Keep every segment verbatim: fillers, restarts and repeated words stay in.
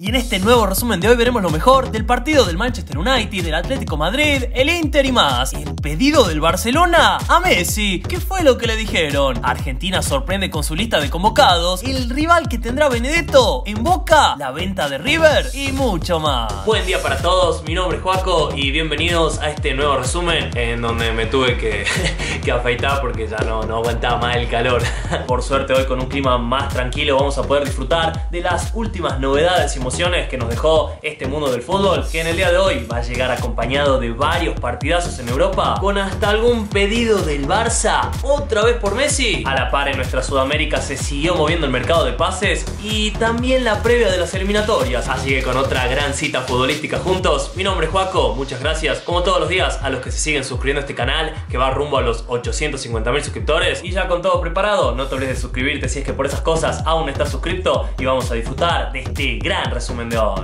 Y en este nuevo resumen de hoy veremos lo mejor del partido del Manchester United, del Atlético Madrid, el Inter y más. El pedido del Barcelona a Messi. ¿Qué fue lo que le dijeron? Argentina sorprende con su lista de convocados. El rival que tendrá Benedetto en Boca. La venta de River y mucho más. Buen día para todos, mi nombre es Joaco y bienvenidos a este nuevo resumen en donde me tuve que, que afeitar porque ya no, no aguantaba más el calor. Por suerte hoy con un clima más tranquilo vamos a poder disfrutar de las últimas novedades y que nos dejó este mundo del fútbol, que en el día de hoy va a llegar acompañado de varios partidazos en Europa, con hasta algún pedido del Barça otra vez por Messi. A la par en nuestra Sudamérica se siguió moviendo el mercado de pases y también la previa de las eliminatorias, así que con otra gran cita futbolística juntos. Mi nombre es Joaco, muchas gracias como todos los días a los que se siguen suscribiendo a este canal que va rumbo a los ochocientos cincuenta mil suscriptores. Y ya con todo preparado, no te olvides de suscribirte si es que por esas cosas aún no estás suscripto y vamos a disfrutar de este gran resumen de hoy.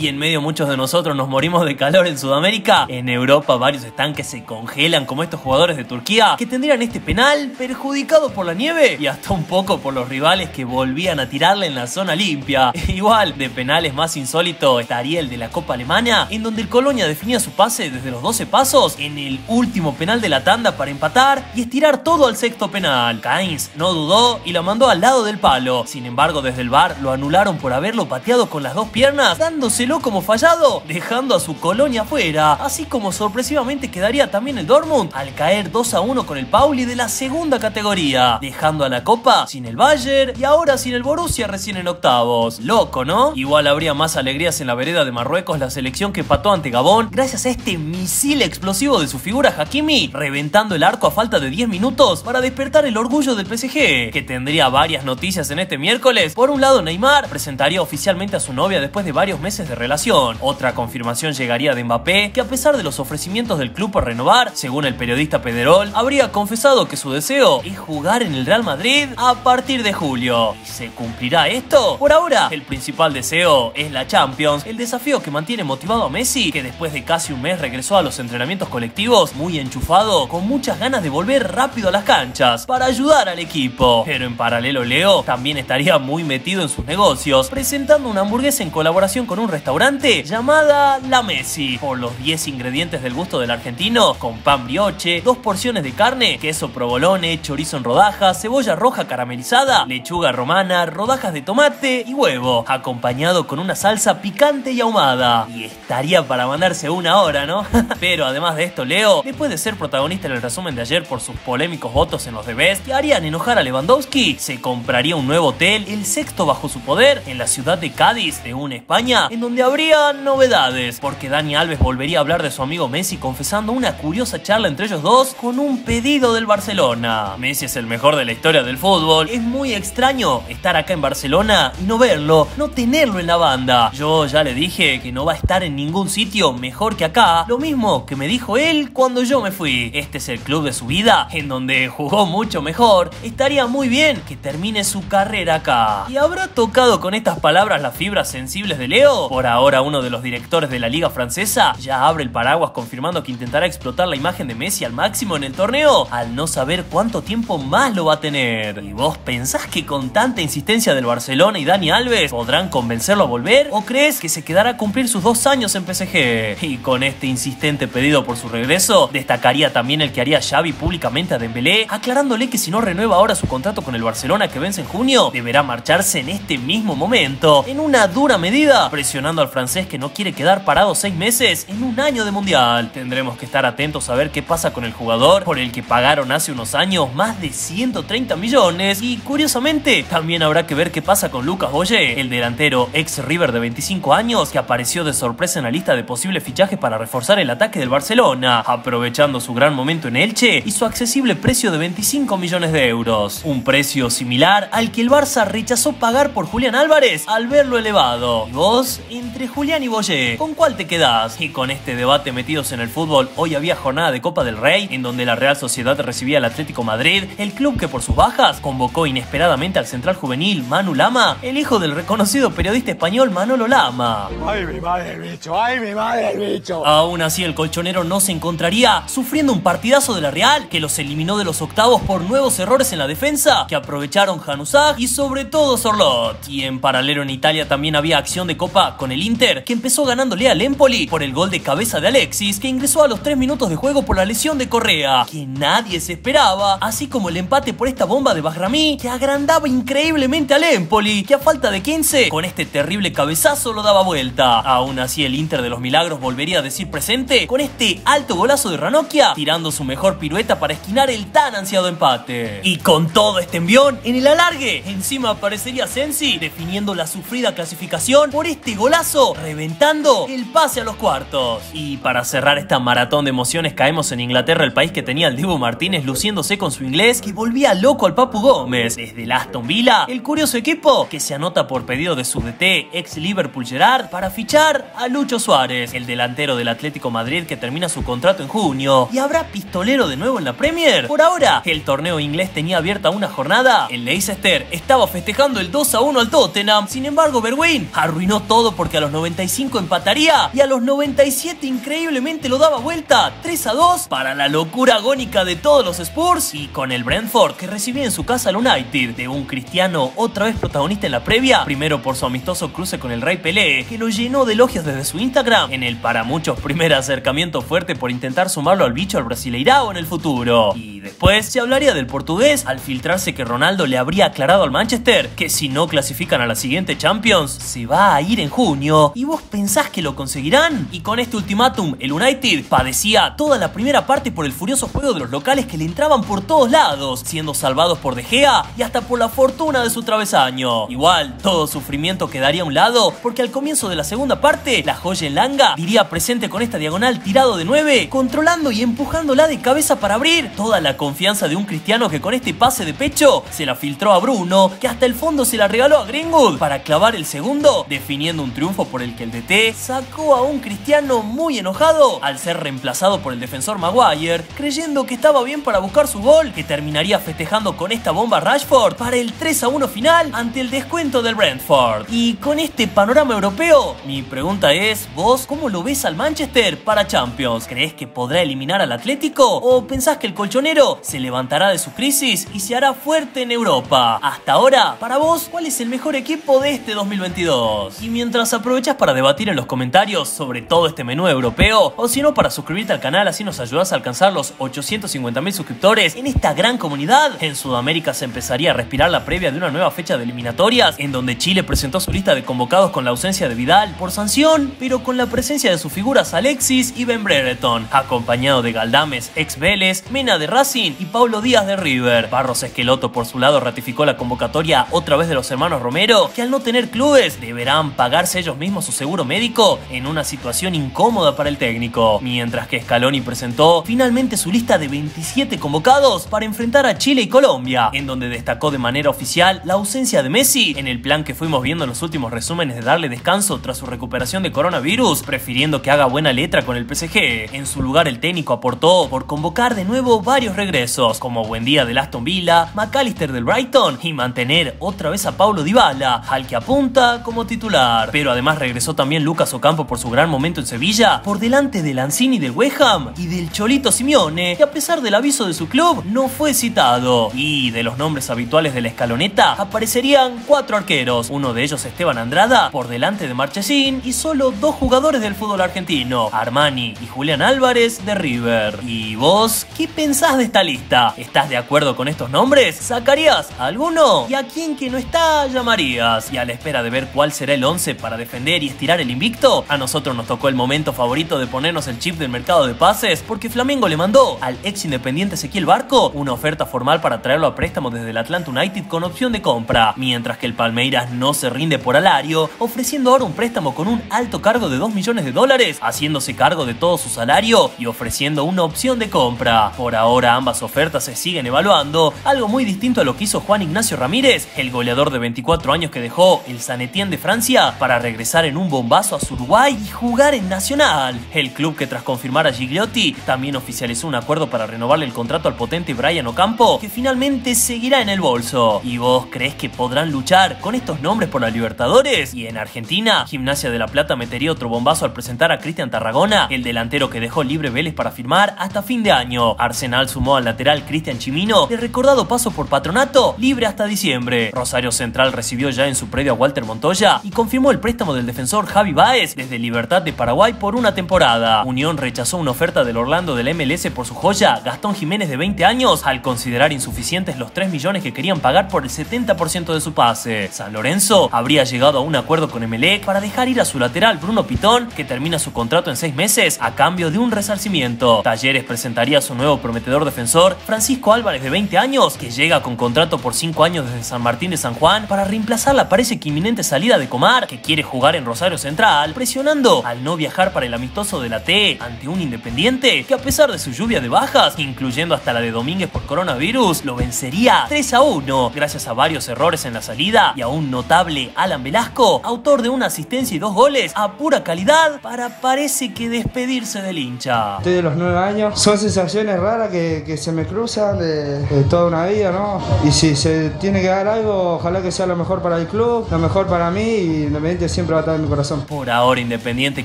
Y en medio muchos de nosotros nos morimos de calor en Sudamérica. En Europa varios están que se congelan, como estos jugadores de Turquía que tendrían este penal perjudicado por la nieve y hasta un poco por los rivales que volvían a tirarle en la zona limpia. Igual, de penales más insólito estaría el de la Copa Alemana, en donde el Colonia definía su pase desde los doce pasos en el último penal de la tanda para empatar y estirar todo al sexto penal. Kainz no dudó y la mandó al lado del palo. Sin embargo, desde el V A R lo anularon por haberlo pateado con las dos piernas, dándose como fallado, dejando a su Colonia fuera, así como sorpresivamente quedaría también el Dortmund al caer dos a uno con el Pauli de la segunda categoría, dejando a la Copa sin el Bayern y ahora sin el Borussia recién en octavos. Loco, ¿no? Igual habría más alegrías en la vereda de Marruecos, la selección que empató ante Gabón gracias a este misil explosivo de su figura Hakimi, reventando el arco a falta de diez minutos para despertar el orgullo del P S G, que tendría varias noticias en este miércoles. Por un lado, Neymar presentaría oficialmente a su novia después de varios meses de relación. Otra confirmación llegaría de Mbappé, que a pesar de los ofrecimientos del club por renovar, según el periodista Pederol, habría confesado que su deseo es jugar en el Real Madrid a partir de julio. ¿Y se cumplirá esto? Por ahora, el principal deseo es la Champions, el desafío que mantiene motivado a Messi, que después de casi un mes regresó a los entrenamientos colectivos muy enchufado, con muchas ganas de volver rápido a las canchas para ayudar al equipo. Pero en paralelo, Leo también estaría muy metido en sus negocios, presentando una hamburguesa en colaboración con un restaurante restaurante llamada La Messi, por los diez ingredientes del gusto del argentino, con pan brioche, dos porciones de carne, queso provolone, chorizo en rodajas, cebolla roja caramelizada, lechuga romana, rodajas de tomate y huevo, acompañado con una salsa picante y ahumada. Y estaría para mandarse una hora, ¿no? Pero además de esto, Leo, después de ser protagonista en el resumen de ayer por sus polémicos votos en los The Best que harían enojar a Lewandowski, se compraría un nuevo hotel, el sexto bajo su poder, en la ciudad de Cádiz, de una España en donde habría novedades, porque Dani Alves volvería a hablar de su amigo Messi, confesando una curiosa charla entre ellos dos con un pedido del Barcelona. Messi es el mejor de la historia del fútbol. Es muy extraño estar acá en Barcelona y no verlo, no tenerlo en la banda. Yo ya le dije que no va a estar en ningún sitio mejor que acá, lo mismo que me dijo él cuando yo me fui. Este es el club de su vida, en donde jugó mucho mejor. Estaría muy bien que termine su carrera acá. ¿Y habrá tocado con estas palabras las fibras sensibles de Leo? Por ahora, uno de los directores de la liga francesa ya abre el paraguas confirmando que intentará explotar la imagen de Messi al máximo en el torneo, al no saber cuánto tiempo más lo va a tener. ¿Y vos pensás que con tanta insistencia del Barcelona y Dani Alves podrán convencerlo a volver? ¿O crees que se quedará a cumplir sus dos años en P S G? Y con este insistente pedido por su regreso, destacaría también el que haría Xavi públicamente a Dembélé, aclarándole que si no renueva ahora su contrato con el Barcelona que vence en junio, deberá marcharse en este mismo momento, en una dura medida, presionando al francés que no quiere quedar parado seis meses en un año de mundial. Tendremos que estar atentos a ver qué pasa con el jugador, por el que pagaron hace unos años más de ciento treinta millones. Y curiosamente, también habrá que ver qué pasa con Lucas Boyé, el delantero ex River de veinticinco años, que apareció de sorpresa en la lista de posibles fichajes para reforzar el ataque del Barcelona, aprovechando su gran momento en Elche y su accesible precio de veinticinco millones de euros. Un precio similar al que el Barça rechazó pagar por Julián Álvarez al verlo elevado. ¿Y vos? entre Julián y Boyé. ¿Con cuál te quedás? Y con este debate metidos en el fútbol, hoy había jornada de Copa del Rey, en donde la Real Sociedad recibía al Atlético Madrid, el club que por sus bajas convocó inesperadamente al central juvenil Manu Lama, el hijo del reconocido periodista español Manolo Lama. ¡Ay, mi madre el bicho! ¡Ay, mi madre el bicho! Aún así, el colchonero no se encontraría, sufriendo un partidazo de la Real, que los eliminó de los octavos por nuevos errores en la defensa, que aprovecharon Januzaj y sobre todo Sorlot. Y en paralelo en Italia también había acción de Copa con el Inter, que empezó ganándole al Empoli por el gol de cabeza de Alexis, que ingresó a los tres minutos de juego por la lesión de Correa, que nadie se esperaba, así como el empate por esta bomba de Bahrami, que agrandaba increíblemente al Empoli, que a falta de quince, con este terrible cabezazo lo daba vuelta. Aún así, el Inter de los Milagros volvería a decir presente con este alto golazo de Ranocchia, tirando su mejor pirueta para esquinar el tan ansiado empate. Y con todo este envión, en el alargue, encima aparecería Sensi, definiendo la sufrida clasificación por este golazo, reventando el pase a los cuartos. Y para cerrar esta maratón de emociones, caemos en Inglaterra, el país que tenía al Dibu Martínez luciéndose con su inglés, que volvía loco al Papu Gómez. Desde el Aston Villa, el curioso equipo que se anota por pedido de su D T, ex Liverpool Gerard, para fichar a Lucho Suárez, el delantero del Atlético Madrid que termina su contrato en junio. ¿Y habrá pistolero de nuevo en la Premier? Por ahora, el torneo inglés tenía abierta una jornada. El Leicester estaba festejando el dos a uno al Tottenham. Sin embargo, Bergwijn arruinó todo porque a los noventa y cinco empataría y a los noventa y siete increíblemente lo daba vuelta tres a dos para la locura agónica de todos los Spurs. Y con el Brentford, que recibía en su casa al United de un Cristiano otra vez protagonista en la previa, primero por su amistoso cruce con el Rey Pelé, que lo llenó de elogios desde su Instagram, en el para muchos primer acercamiento fuerte por intentar sumarlo al bicho al Brasileirao en el futuro. Y después se hablaría del portugués al filtrarse que Ronaldo le habría aclarado al Manchester que si no clasifican a la siguiente Champions se va a ir en junio. ¿Y vos pensás que lo conseguirán? Y con este ultimátum, el United padecía toda la primera parte por el furioso juego de los locales que le entraban por todos lados, siendo salvados por De Gea y hasta por la fortuna de su travesaño. Igual, todo sufrimiento quedaría a un lado, porque al comienzo de la segunda parte, la joya en Langa diría presente con esta diagonal tirado de nueve, controlando y empujándola de cabeza para abrir, toda la confianza de un Cristiano que con este pase de pecho se la filtró a Bruno, que hasta el fondo se la regaló a Greenwood para clavar el segundo, definiendo un triunfo por el que el D T sacó a un Cristiano muy enojado al ser reemplazado por el defensor Maguire, creyendo que estaba bien para buscar su gol, que terminaría festejando con esta bomba Rashford para el tres a uno final ante el descuento del Brentford. Y con este panorama europeo, mi pregunta es, ¿vos cómo lo ves al Manchester para Champions? ¿Crees que podrá eliminar al Atlético? ¿O pensás que el colchonero se levantará de su crisis y se hará fuerte en Europa? Hasta ahora, para vos, ¿cuál es el mejor equipo de este dos mil veintidós? Y mientras aprovechás para debatir en los comentarios sobre todo este menú europeo, o si no, para suscribirte al canal, así nos ayudás a alcanzar los ochocientos cincuenta mil suscriptores en esta gran comunidad. En Sudamérica se empezaría a respirar la previa de una nueva fecha de eliminatorias, en donde Chile presentó su lista de convocados con la ausencia de Vidal por sanción, pero con la presencia de sus figuras Alexis y Ben Brereton, acompañado de Galdames, ex Vélez, Mena de Racing y Pablo Díaz de River. Barros Esqueloto por su lado ratificó la convocatoria otra vez de los hermanos Romero, que al no tener clubes deberán pagarse ellos mismos su seguro médico, en una situación incómoda para el técnico. Mientras que Scaloni presentó finalmente su lista de veintisiete convocados para enfrentar a Chile y Colombia, en donde destacó de manera oficial la ausencia de Messi, en el plan que fuimos viendo en los últimos resúmenes de darle descanso tras su recuperación de coronavirus, prefiriendo que haga buena letra con el P S G. En su lugar, el técnico aportó por convocar de nuevo varios regresos, como Buendía del Aston Villa, McAllister del Brighton, y mantener otra vez a Paulo Dybala, al que apunta como titular. Pero además regresó también Lucas Ocampo por su gran momento en Sevilla, por delante de Lanzini del West Ham y del Cholito Simeone, que a pesar del aviso de su club, no fue citado. Y de los nombres habituales de la escaloneta, aparecerían cuatro arqueros, uno de ellos Esteban Andrada, por delante de Marchesín, y solo dos jugadores del fútbol argentino, Armani y Julián Álvarez de River. ¿Y vos qué pensás de esta lista? ¿Estás de acuerdo con estos nombres? ¿Sacarías a alguno? ¿Y a quién que no está llamarías? Y a la espera de ver cuál será el once para defender y estirar el invicto, a nosotros nos tocó el momento favorito de ponernos el chip del mercado de pases, porque Flamengo le mandó al ex Independiente Ezequiel Barco una oferta formal para traerlo a préstamo desde el Atlanta United con opción de compra, mientras que el Palmeiras no se rinde por Alario, ofreciendo ahora un préstamo con un alto cargo de dos millones de dólares, haciéndose cargo de todo su salario y ofreciendo una opción de compra. Por ahora Ambas ofertas se siguen evaluando, algo muy distinto a lo que hizo Juan Ignacio Ramírez, el goleador de veinticuatro años que dejó el Saint Étienne de Francia para regresar en un bombazo a Uruguay y jugar en Nacional. El club, que tras confirmar a Gigliotti también oficializó un acuerdo para renovarle el contrato al potente Brian Ocampo, que finalmente seguirá en el bolso. ¿Y vos crees que podrán luchar con estos nombres por la Libertadores? Y en Argentina, Gimnasia de la Plata metería otro bombazo al presentar a Cristian Tarragona, el delantero que dejó libre Vélez para firmar hasta fin de año. Arsenal sumó al lateral Cristian Chimino, de recordado paso por Patronato, libre hasta diciembre. Rosario Central recibió ya en su predio a Walter Montoya y confirmó el préstamo del defensor Javi Baez desde Libertad de Paraguay por una temporada. Unión rechazó una oferta del Orlando del M L S por su joya Gastón Jiménez de veinte años, al considerar insuficientes los tres millones que querían pagar por el setenta por ciento de su pase. San Lorenzo habría llegado a un acuerdo con Emelec para dejar ir a su lateral Bruno Pitón, que termina su contrato en seis meses a cambio de un resarcimiento. Talleres presentaría a su nuevo prometedor defensor Francisco Álvarez de veinte años, que llega con contrato por cinco años desde San Martín de San Juan para reemplazar la parece que inminente salida de Comar, que quiere jugar en Rosario Central, presionando al no viajar para el amistoso de la T ante un Independiente que, a pesar de su lluvia de bajas, incluyendo hasta la de Domínguez por coronavirus, lo vencería tres a uno gracias a varios errores en la salida y a un notable Alan Velasco, autor de una asistencia y dos goles a pura calidad, para parece que despedirse del hincha. Estoy de los nueve años, son sensaciones raras que, que se me cruzan de, de toda una vida, ¿no? Y si se tiene que dar algo, ojalá que sea lo mejor para el club, lo mejor para mí, y Independiente siempre va a estar en mi corazón. Por ahora Independiente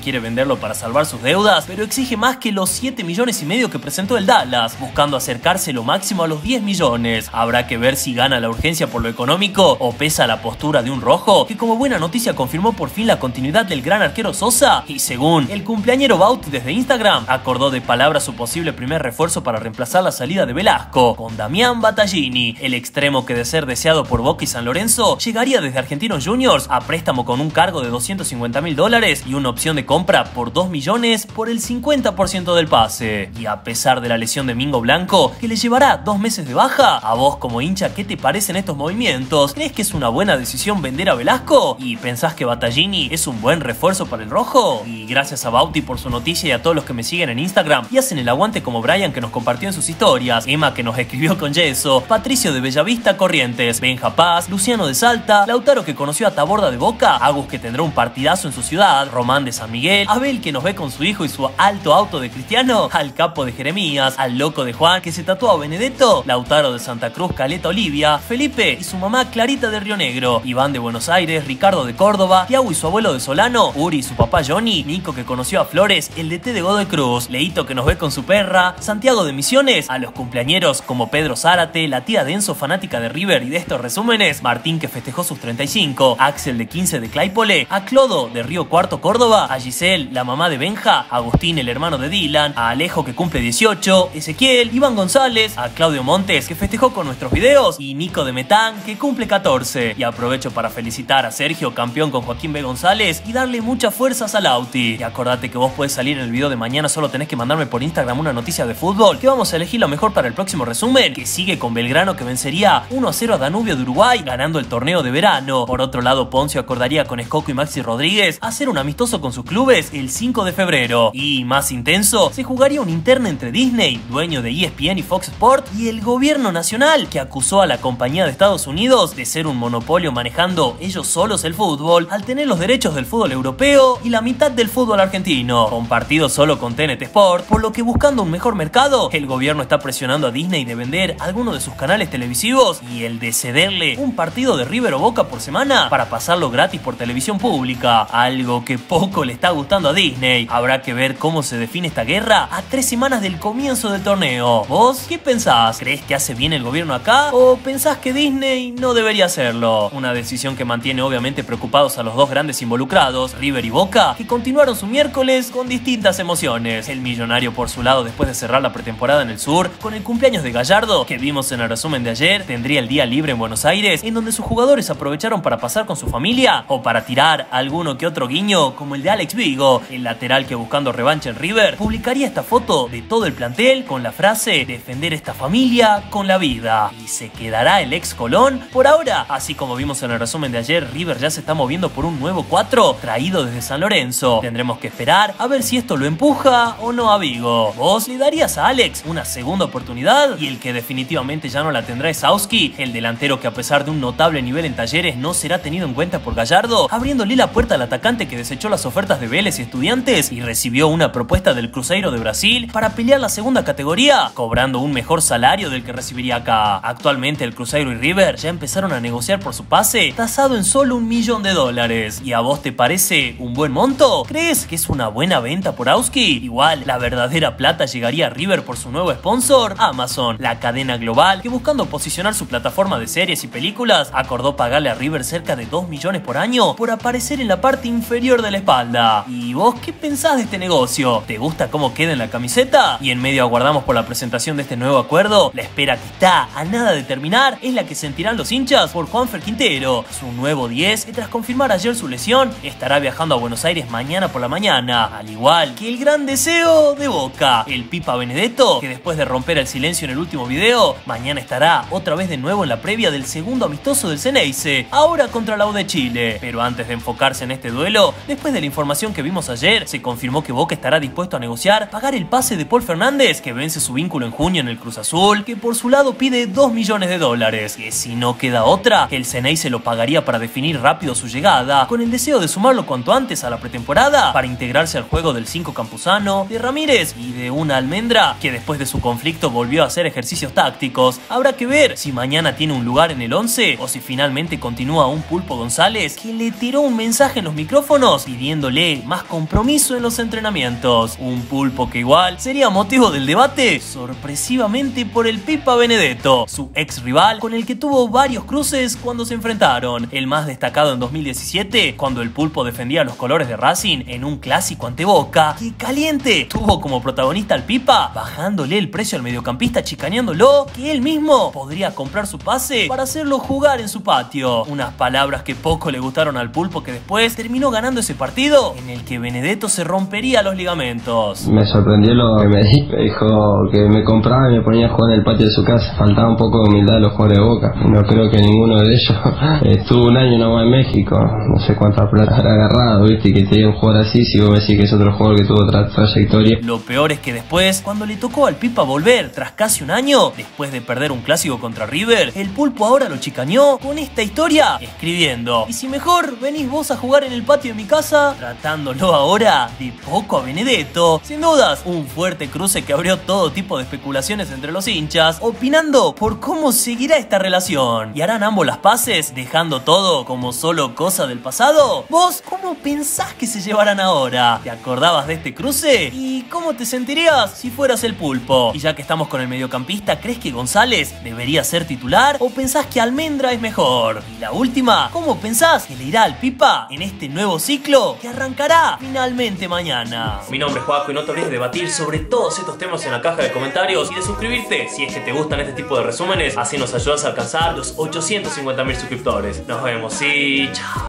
quiere venderlo para salvar sus deudas, pero exige más que los siete millones y medio que presentó el Dallas, buscando acercarse lo máximo a los diez millones. Habrá que ver si gana la urgencia por lo económico o pesa la postura de un rojo, que como buena noticia confirmó por fin la continuidad del gran arquero Sosa y, según el cumpleañero Baut desde Instagram, acordó de palabra su posible primer refuerzo para reemplazar la salida de Velasco con Damián Battaglini, el extremo que, de ser deseado por Boca y San Lorenzo, llegaría desde Argentinos Juniors a préstamo con un cargo de doscientos cincuenta mil dólares y una opción de compra por dos millones por el cincuenta por ciento del pase. Y a pesar de la lesión de Mingo Blanco, que le llevará dos meses de baja, a vos como hincha, ¿qué te parecen estos movimientos? ¿Crees que es una buena decisión vender a Velasco? ¿Y pensás que Battaglini es un buen refuerzo para el rojo? Y gracias a Bauti por su noticia y a todos los que me siguen en Instagram y hacen el aguante, como Brian, que nos compartió en sus historias, Emma, que nos escribió con yeso, Patricio de Bellavista Corrientes, Benja Paz, Luciano de Salta, Lautaro, que conoció a Taborda de Boca, Agus, que tendrá un partidazo en su ciudad, Román de San Miguel, Abel, que nos ve con su hijo y su alto auto de Cristiano, al capo de Jeremías, al loco de Juan, que se tatuó a Benedetto, Lautaro de Santa Cruz, Caleta Olivia, Felipe y su mamá Clarita de Río Negro, Iván de Buenos Aires, Ricardo de Córdoba, Tiago y su abuelo de Solano, Uri y su papá Johnny, Nico, que conoció a Flores, el D T de Godoy Cruz, Leito, que nos ve con su perra, Santiago de Misiones, a los cumpleañeros como Pedro Zárate, la tía de Enzo, fanática de River y de estos resúmenes, Martín, que festejó sus treinta y cinco, Axel de quince de Claypole, a Clodo de Río Cuarto Córdoba, a Giselle, la mamá de Benja, Agustín, el hermano de Dylan, a Alejo, que cumple dieciocho, Ezequiel, Iván González, a Claudio Montes, que festejó con nuestros videos, y Nico de Metán, que cumple catorce. Y aprovecho para felicitar a Sergio, campeón con Joaquín B. González, y darle muchas fuerzas a Lauti. Y acordate que vos podés salir en el video de mañana, solo tenés que mandarme por Instagram una noticia de fútbol, que vamos a elegir lo mejor para el próximo resumen, que sigue con Belgrano, que vencería uno a cero a Danubio de Uruguay, ganando el torneo de verano. Por otro lado, Poncio acordaría con Escoco y Maxi Rodríguez hacer un amistoso con sus clubes el cinco de febrero. Y más intenso, se jugaría un interno entre Disney, dueño de E S P N y Fox Sports, y el gobierno nacional, que acusó a la compañía de Estados Unidos de ser un monopolio, manejando ellos solos el fútbol, al tener los derechos del fútbol europeo y la mitad del fútbol argentino, compartido solo con T N T Sport, por lo que, buscando un mejor mercado, el gobierno está presionando a Disney de vender alguno de sus canales televisivos y el de cederle un partido de River o Boca por semana para pasarlo gratis por televisión pública, algo que poco le está gustando a Disney. Habrá que ver cómo se define esta guerra a tres semanas del comienzo del torneo. ¿Vos qué pensás? ¿Crees que hace bien el gobierno acá o pensás que Disney no debería hacerlo? Una decisión que mantiene obviamente preocupados a los dos grandes involucrados, River y Boca, que continuaron su miércoles con distintas emociones. El millonario, por su lado, después de cerrar la pretemporada en el sur, con el cumpleaños de Gallardo, que vimos en el resumen de ayer, tendría el día libre en Buenos Aires, en donde sus jugadores aprovecharon para pasar con su familia o para tirar alguno que otro guiño, como el de Alex Vigo, el lateral que, buscando revancha en River, publicaría esta foto de todo el plantel con la frase "defender esta familia con la vida". ¿Y se quedará el ex Colón? Por ahora, así como vimos en el resumen de ayer, River ya se está moviendo por un nuevo cuatro traído desde San Lorenzo. Tendremos que esperar a ver si esto lo empuja o no a Vigo. ¿Vos le darías a Alex una segunda segunda oportunidad, y el que definitivamente ya no la tendrá es Auski, el delantero que a pesar de un notable nivel en Talleres no será tenido en cuenta por Gallardo, abriéndole la puerta al atacante que desechó las ofertas de Vélez y Estudiantes y recibió una propuesta del Cruzeiro de Brasil para pelear la segunda categoría, cobrando un mejor salario del que recibiría acá. Actualmente el Cruzeiro y River ya empezaron a negociar por su pase, tasado en solo un millón de dólares. ¿Y a vos te parece un buen monto? ¿Crees que es una buena venta por Auski? Igual, la verdadera plata llegaría a River por su nuevo sponsor, Amazon, la cadena global que, buscando posicionar su plataforma de series y películas, acordó pagarle a River cerca de dos millones por año por aparecer en la parte inferior de la espalda. ¿Y vos qué pensás de este negocio? ¿Te gusta cómo queda en la camiseta? Y en medio aguardamos por la presentación de este nuevo acuerdo. La espera que está a nada de terminar es la que sentirán los hinchas por Juanfer Quintero, su nuevo diez que, tras confirmar ayer su lesión, estará viajando a Buenos Aires mañana por la mañana, al igual que el gran deseo de Boca, el Pipa Benedetto, que después de romper el silencio en el último video, mañana estará otra vez de nuevo en la previa del segundo amistoso del Ceneice, ahora contra la U de Chile. Pero antes de enfocarse en este duelo, después de la información que vimos ayer, se confirmó que Boca estará dispuesto a negociar pagar el pase de Paul Fernández, que vence su vínculo en junio en el Cruz Azul, que por su lado pide dos millones de dólares, que si no queda otra, el Ceneice lo pagaría para definir rápido su llegada, con el deseo de sumarlo cuanto antes a la pretemporada para integrarse al juego del cinco Campuzano, de Ramírez y de una Almendra, que después de su conflicto volvió a hacer ejercicios tácticos. Habrá que ver si mañana tiene un lugar en el once o si finalmente continúa un Pulpo González que le tiró un mensaje en los micrófonos pidiéndole más compromiso en los entrenamientos. Un Pulpo que igual sería motivo del debate sorpresivamente por el Pipa Benedetto, su ex rival con el que tuvo varios cruces cuando se enfrentaron, el más destacado en dos mil diecisiete cuando el Pulpo defendía los colores de Racing en un clásico ante Boca, que caliente tuvo como protagonista al Pipa, bajándole el precio al mediocampista, chicaneándolo, que él mismo podría comprar su pase para hacerlo jugar en su patio. Unas palabras que poco le gustaron al Pulpo, que después terminó ganando ese partido en el que Benedetto se rompería los ligamentos. Me sorprendió lo que me dijo, que me compraba y me ponía a jugar en el patio de su casa. Faltaba un poco de humildad a los jugadores de Boca. No creo que ninguno de ellos estuvo un año nomás en México, no sé cuánta plata habrá agarrado, viste, que te dio un jugador así. Si vos me decís que es otro jugador que tuvo otra trayectoria. Lo peor es que después, cuando le tocó al Pipa volver tras casi un año, después de perder un clásico contra River, el Pulpo ahora lo chicaneó con esta historia, escribiendo: "Y si mejor venís vos a jugar en el patio de mi casa", tratándolo ahora de poco a Benedetto. Sin dudas, un fuerte cruce que abrió todo tipo de especulaciones entre los hinchas, opinando por cómo seguirá esta relación. ¿Y harán ambos las paces, dejando todo como solo cosa del pasado? ¿Vos cómo pensás que se llevarán ahora? ¿Te acordabas de este cruce? ¿Y cómo te sentirías si fueras el Pulpo? Y ya que estamos con el mediocampista, ¿crees que González debería ser titular o pensás que Almendra es mejor? Y la última, ¿cómo pensás que le irá al Pipa en este nuevo ciclo que arrancará finalmente mañana? Mi nombre es Joaco y no te olvides de debatir sobre todos estos temas en la caja de comentarios y de suscribirte si es que te gustan este tipo de resúmenes, así nos ayudas a alcanzar los ochocientos cincuenta mil suscriptores. Nos vemos y chao.